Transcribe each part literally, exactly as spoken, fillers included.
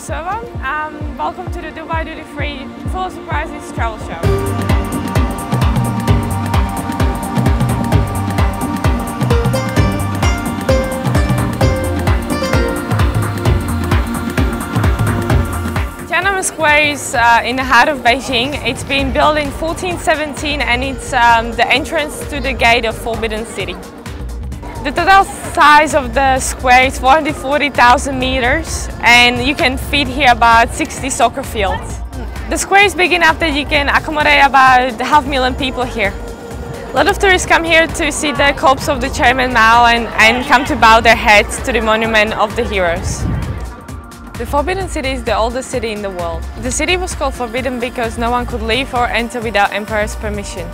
Rusova. Um, welcome to the Dubai Duty Free Full of Surprises Travel Show. Tiananmen Square is uh, in the heart of Beijing. It's been built in fourteen seventeen and it's um, the entrance to the gate of Forbidden City. The total size of the square is four hundred forty thousand meters and you can fit here about sixty soccer fields. The square is big enough that you can accommodate about half a million people here. A lot of tourists come here to see the corpse of the Chairman Mao and, and come to bow their heads to the monument of the heroes. The Forbidden City is the oldest city in the world. The city was called Forbidden because no one could leave or enter without Emperor's permission.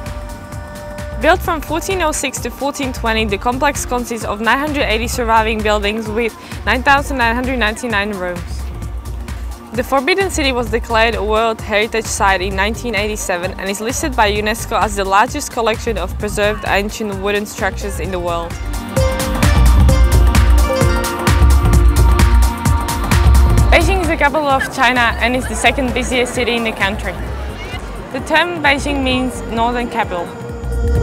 Built from fourteen oh six to fourteen twenty, the complex consists of nine hundred eighty surviving buildings with nine thousand nine hundred ninety-nine rooms. The Forbidden City was declared a World Heritage Site in nineteen eighty-seven and is listed by UNESCO as the largest collection of preserved ancient wooden structures in the world. Beijing is the capital of China and is the second busiest city in the country. The term Beijing means Northern Capital. Temple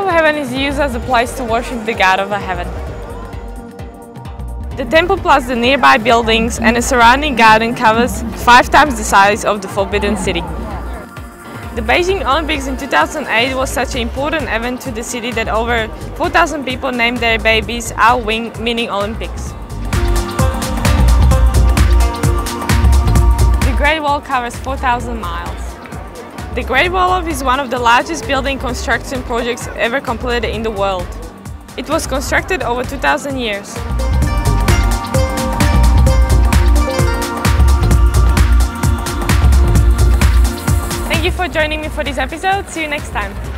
of Heaven is used as a place to worship the God of Heaven. The temple plus the nearby buildings and the surrounding garden covers five times the size of the Forbidden City. The Beijing Olympics in two thousand eight was such an important event to the city that over four thousand people named their babies Our Wing, meaning Olympics. The Great Wall covers four thousand miles. The Great Wall is one of the largest building construction projects ever completed in the world. It was constructed over two thousand years. Thank you for joining me for this episode. See you next time.